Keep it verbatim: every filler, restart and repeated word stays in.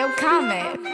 Yocomet.